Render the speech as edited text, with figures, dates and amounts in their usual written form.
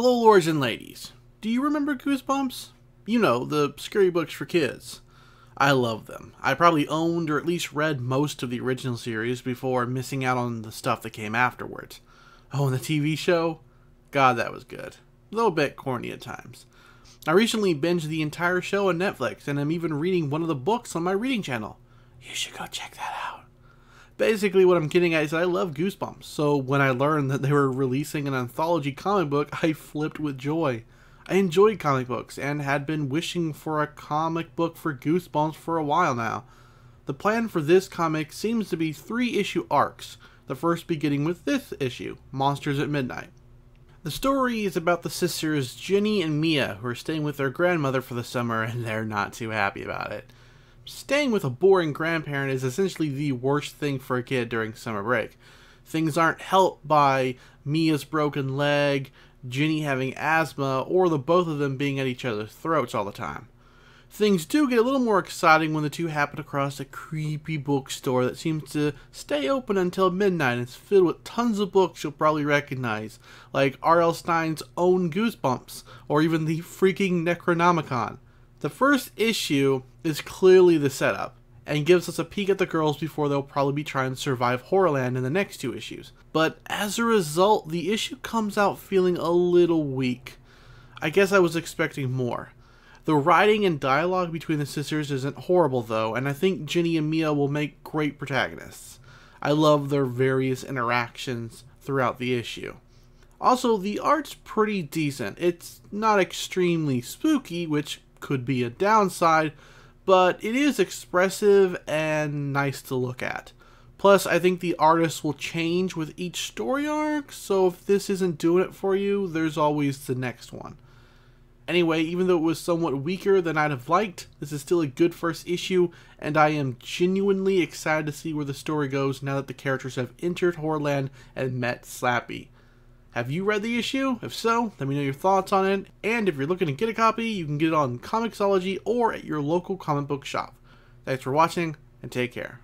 Hello, lords and ladies. Do you remember Goosebumps? You know, the scary books for kids. I love them. I probably owned or at least read most of the original series before missing out on the stuff that came afterwards. Oh, and the TV show? God, that was good. Though a bit corny at times. I recently binged the entire show on Netflix, and I'm even reading one of the books on my reading channel. You should go check that out. Basically, what I'm getting at is I love Goosebumps, so when I learned that they were releasing an anthology comic book, I flipped with joy. I enjoyed comic books, and had been wishing for a comic book for Goosebumps for a while now. The plan for this comic seems to be 3-issue arcs, the first beginning with this issue, Monsters at Midnight. The story is about the sisters Jenny and Mia, who are staying with their grandmother for the summer, and they're not too happy about it. Staying with a boring grandparent is essentially the worst thing for a kid during summer break. Things aren't helped by Mia's broken leg, Jenny having asthma, or the both of them being at each other's throats all the time. Things do get a little more exciting when the two happen across a creepy bookstore that seems to stay open until midnight and is filled with tons of books you'll probably recognize, like R.L. Stein's own Goosebumps, or even the freaking Necronomicon. The first issue is clearly the setup, and gives us a peek at the girls before they'll probably be trying to survive Horrorland in the next two issues. But as a result, the issue comes out feeling a little weak. I guess I was expecting more. The writing and dialogue between the sisters isn't horrible though, and I think Jenny and Mia will make great protagonists. I love their various interactions throughout the issue. Also, the art's pretty decent. It's not extremely spooky, which could be a downside, but it is expressive and nice to look at. Plus, I think the artists will change with each story arc, so if this isn't doing it for you, there's always the next one. Anyway, even though it was somewhat weaker than I'd have liked, this is still a good first issue, and I am genuinely excited to see where the story goes now that the characters have entered Horrorland and met Slappy. Have you read the issue? If so, let me know your thoughts on it, and if you're looking to get a copy, you can get it on Comixology or at your local comic book shop. Thanks for watching, and take care.